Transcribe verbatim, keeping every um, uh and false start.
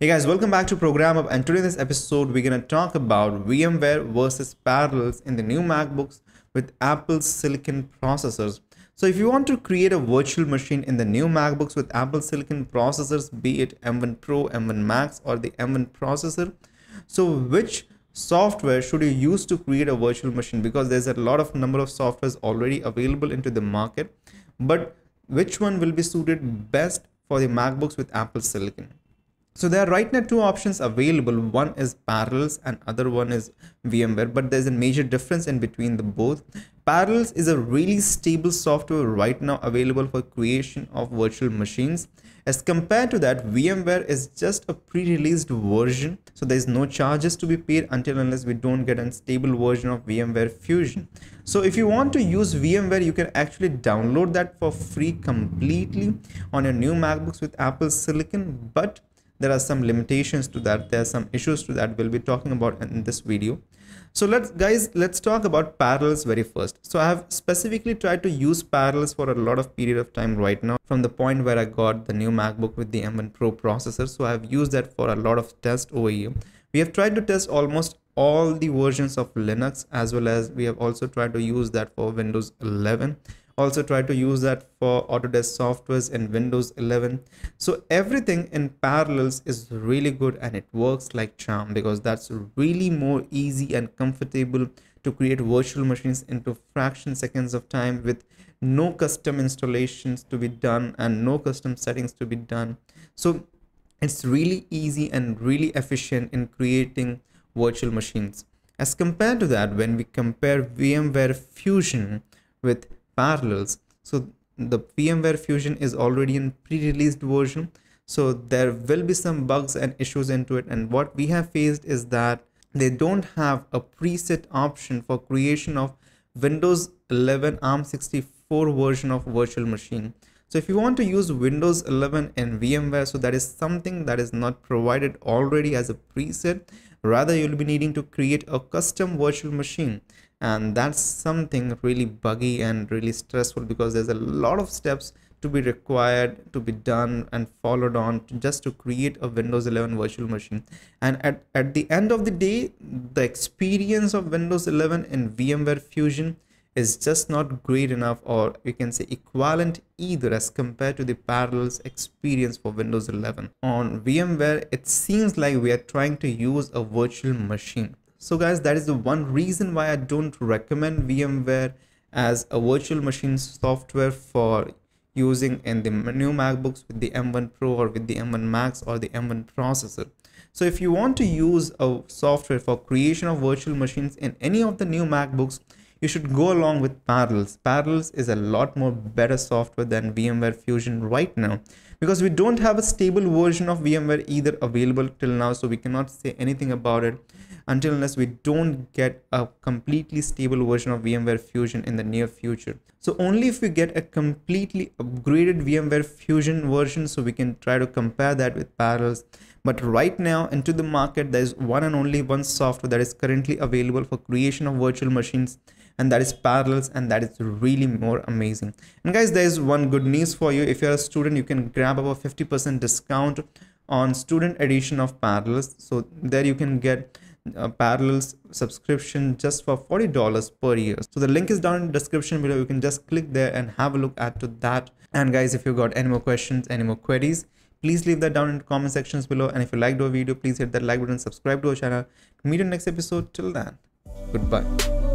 Hey guys, welcome back to Program Up, and today in this episode we're gonna talk about VMware versus Parallels in the new MacBooks with Apple Silicon processors. So if you want to create a virtual machine in the new MacBooks with Apple Silicon processors, be it M one Pro, M one Max or the M one processor, so which software should you use to create a virtual machine? Because there's a lot of number of softwares already available into the market, but which one will be suited best for the MacBooks with Apple Silicon? So there are right now two options available. One is Parallels and other one is VMware, but there's a major difference in between the both. Parallels is a really stable software right now available for creation of virtual machines. As compared to that, VMware is just a pre-released version, so there is no charges to be paid until unless we don't get a stable version of VMware Fusion. So if you want to use VMware, you can actually download that for free completely on your new MacBooks with Apple Silicon, but there are some limitations to that. There are some issues to that we'll be talking about in this video. So let's guys, let's talk about Parallels very first. So I have specifically tried to use Parallels for a lot of period of time right now, from the point where I got the new MacBook with the M one Pro processor. So I have used that for a lot of tests over here. We have tried to test almost all the versions of Linux, as well as we have also tried to use that for Windows eleven. Also tried to use that for Autodesk softwares in Windows eleven. So everything in Parallels is really good and it works like charm, because that's really more easy and comfortable to create virtual machines into fraction seconds of time with no custom installations to be done and no custom settings to be done. So it's really easy and really efficient in creating virtual machines. As compared to that, when we compare VMware Fusion with Parallels, so the VMware Fusion is already in pre-released version, so there will be some bugs and issues into it, and what we have faced is that they don't have a preset option for creation of Windows eleven ARM sixty-four version of virtual machine. So if you want to use Windows eleven in VMware, so that is something that is not provided already as a preset. Rather, you'll be needing to create a custom virtual machine, and that's something really buggy and really stressful, because there's a lot of steps to be required to be done and followed on to just to create a Windows eleven virtual machine. And at, at the end of the day, the experience of Windows eleven in VMware Fusion is just not great enough, or you can say equivalent either, as compared to the Parallels experience for Windows eleven. On VMware, it seems like we are trying to use a virtual machine. So guys, that is the one reason why I don't recommend VMware as a virtual machine software for using in the new MacBooks with the M one Pro or with the M one Max or the M one processor. So if you want to use a software for creation of virtual machines in any of the new MacBooks, you should go along with Parallels. Parallels is a lot more better software than VMware Fusion right now, because we don't have a stable version of VMware either available till now, so we cannot say anything about it until unless we don't get a completely stable version of VMware Fusion in the near future. So only if we get a completely upgraded VMware Fusion version, so we can try to compare that with Parallels. But right now into the market, there is one and only one software that is currently available for creation of virtual machines, and that is Parallels, and that is really more amazing. And guys, there is one good news for you. If you're a student, you can grab about fifty percent discount on student edition of Parallels. So there you can get a Parallels subscription just for forty dollars per year. So the link is down in the description below. You can just click there and have a look at to that. And guys, if you got any more questions, any more queries, please leave that down in the comment sections below. And if you liked our video, please hit that like button, subscribe to our channel. Meet you in the next episode. Till then, goodbye.